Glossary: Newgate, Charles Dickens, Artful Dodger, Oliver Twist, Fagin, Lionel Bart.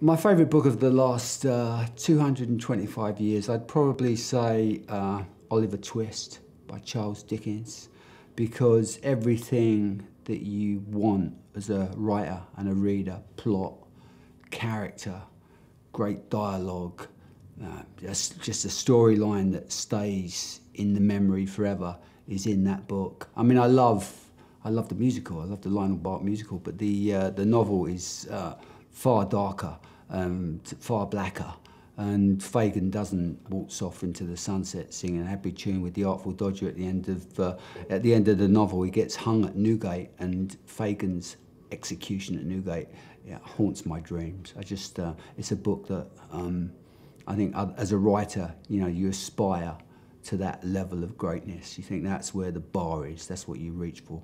My favourite book of the last 225 years, I'd probably say Oliver Twist by Charles Dickens, because everything that you want as a writer and a reader, plot, character, great dialogue, just a storyline that stays in the memory forever is in that book. I mean, I love the musical, I love the Lionel Bart musical, but the novel is far darker, far blacker, and Fagin doesn't waltz off into the sunset singing a happy tune with the Artful Dodger at the end of the novel. He gets hung at Newgate, and Fagin's execution at Newgate haunts my dreams. I just it's a book that I think as a writer, you know, you aspire to that level of greatness. You think that's where the bar is. That's what you reach for.